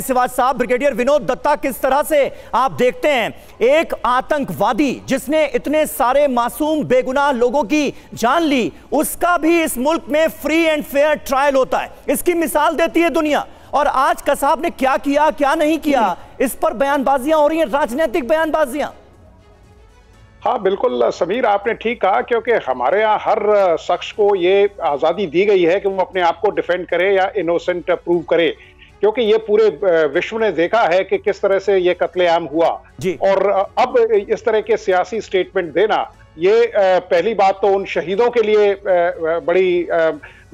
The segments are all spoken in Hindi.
सिवाज साहब, ब्रिगेडियर विनोद दत्ता, किस तरह से आप देखते हैं एक आतंकवादी जिसने इतने सारे मासूम बेगुनाह लोगों की जान ली, उसका भी इस मुल्क में फ्री एंड फेयर ट्रायल होता है, इसकी मिसाल देती है दुनिया। और आज कसाब ने क्या किया क्या नहीं किया, इस पर बयानबाजियां हो रही हैं, राजनीतिक बयानबाजियां। हाँ बिल्कुल समीर, आपने ठीक कहा, क्योंकि हमारे यहाँ हर शख्स को ये आज़ादी दी गई है कि वो अपने आप को डिफेंड करे या इनोसेंट प्रूव करे, क्योंकि ये पूरे विश्व ने देखा है कि किस तरह से ये कत्लेआम हुआ। और अब इस तरह के सियासी स्टेटमेंट देना, ये पहली बात तो उन शहीदों के लिए बड़ी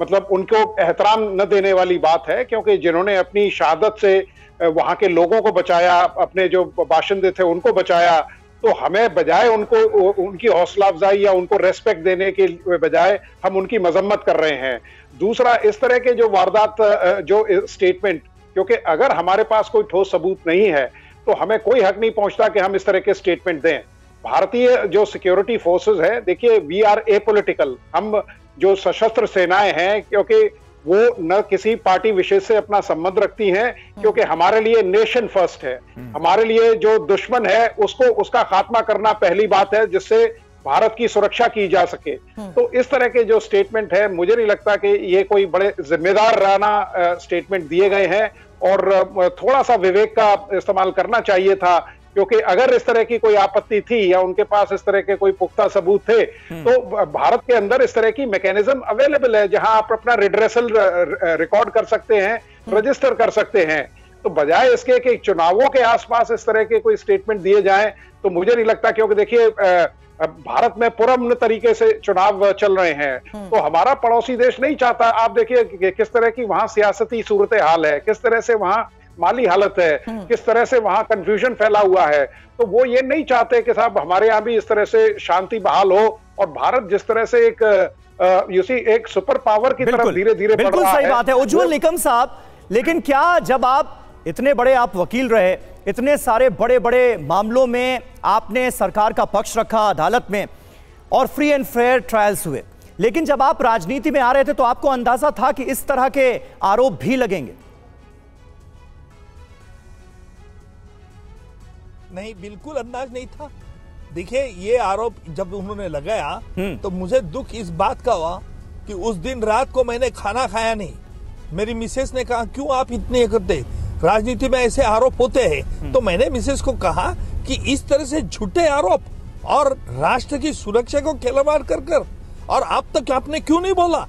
मतलब उनको एहतराम न देने वाली बात है, क्योंकि जिन्होंने अपनी शहादत से वहाँ के लोगों को बचाया, अपने जो बाशिंदे थे उनको बचाया। तो हमें बजाय उनको उनकी हौसला अफजाई या उनको रेस्पेक्ट देने के बजाय हम उनकी मजम्मत कर रहे हैं। दूसरा, इस तरह के जो वारदात जो स्टेटमेंट, क्योंकि अगर हमारे पास कोई ठोस सबूत नहीं है तो हमें कोई हक नहीं पहुंचता कि हम इस तरह के स्टेटमेंट दें। भारतीय जो सिक्योरिटी फोर्सेस है, देखिए वी आर एपॉलिटिकल, हम जो सशस्त्र सेनाएं हैं, क्योंकि वो न किसी पार्टी विशेष से अपना संबंध रखती हैं, क्योंकि हमारे लिए नेशन फर्स्ट है। हमारे लिए जो दुश्मन है उसको उसका खात्मा करना पहली बात है, जिससे भारत की सुरक्षा की जा सके। तो इस तरह के जो स्टेटमेंट है, मुझे नहीं लगता कि ये कोई बड़े जिम्मेदाराना स्टेटमेंट दिए गए हैं, और थोड़ा सा विवेक का इस्तेमाल करना चाहिए था, क्योंकि अगर इस तरह की कोई आपत्ति थी या उनके पास इस तरह के कोई पुख्ता सबूत थे तो भारत के अंदर इस तरह की मैकेनिज्म अवेलेबल है जहां आप अपना रिड्रेसल रिकॉर्ड कर सकते हैं, रजिस्टर कर सकते हैं। तो बजाय इसके कि चुनावों के आसपास इस तरह के कोई स्टेटमेंट दिए जाएं, तो मुझे नहीं लगता, क्योंकि देखिए भारत में पुरअमन तरीके से चुनाव चल रहे हैं, तो हमारा पड़ोसी देश नहीं चाहता। आप देखिए किस तरह की वहां सियासती सूरत हाल है, किस तरह से वहां माली हालत है, किस तरह से वहां कंफ्यूजन फैला हुआ है। तो वो ये नहीं चाहते कि साहब हमारे यहाँ भी इस तरह से शांति बहाल हो, और भारत जिस तरह से एक सुपर पावर की तरफ धीरे धीरे बढ़ रहा है। सही बात है उज्जवल निकम साहब, लेकिन क्या जब आप इतने बड़े आप वकील रहे, इतने सारे बड़े बड़े मामलों में आपने सरकार का पक्ष रखा अदालत में और फ्री एंड फेयर ट्रायल्स हुए, लेकिन जब आप राजनीति में आ रहे थे तो आपको अंदाजा था कि इस तरह के आरोप भी लगेंगे? नहीं, बिल्कुल अंदाज नहीं था। देखिए ये आरोप जब उन्होंने लगाया तो मुझे दुख इस बात का हुआ कि उस दिन रात को मैंने खाना खाया नहीं। मेरी मिसेस ने कहा क्यों आप इतने करते, राजनीति में ऐसे आरोप होते हैं। तो मैंने मिसेस को कहा कि इस तरह से झूठे आरोप और राष्ट्र की सुरक्षा को खिलवाड़ कर और आप तक आपने क्यों नहीं बोला,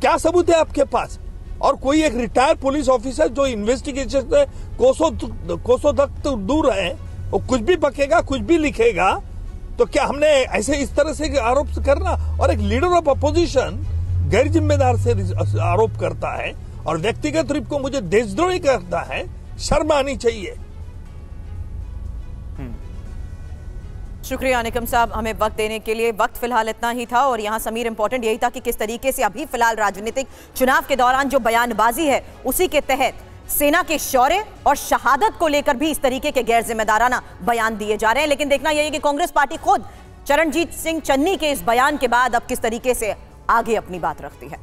क्या सबूत है आपके पास? और कोई एक रिटायर्ड पुलिस ऑफिसर जो इन्वेस्टिगेशन से कोसों तक दूर है, वो कुछ भी बकेगा, कुछ भी लिखेगा। तो क्या हमने ऐसे इस तरह से आरोप करना? और एक लीडर ऑफ अपोजिशन गैर जिम्मेदार से आरोप करता है और व्यक्तिगत रूप को मुझे देशद्रोही करता है, शर्म आनी चाहिए। शुक्रिया निकम साहब हमें वक्त देने के लिए। वक्त फिलहाल इतना ही था, और यहाँ समीर इंपॉर्टेंट यही था कि किस तरीके से अभी फिलहाल राजनीतिक चुनाव के दौरान जो बयानबाजी है, उसी के तहत सेना के शौर्य और शहादत को लेकर भी इस तरीके के गैर जिम्मेदाराना बयान दिए जा रहे हैं। लेकिन देखना यह है कि कांग्रेस पार्टी खुद चरणजीत सिंह चन्नी के इस बयान के बाद अब किस तरीके से आगे अपनी बात रखती है।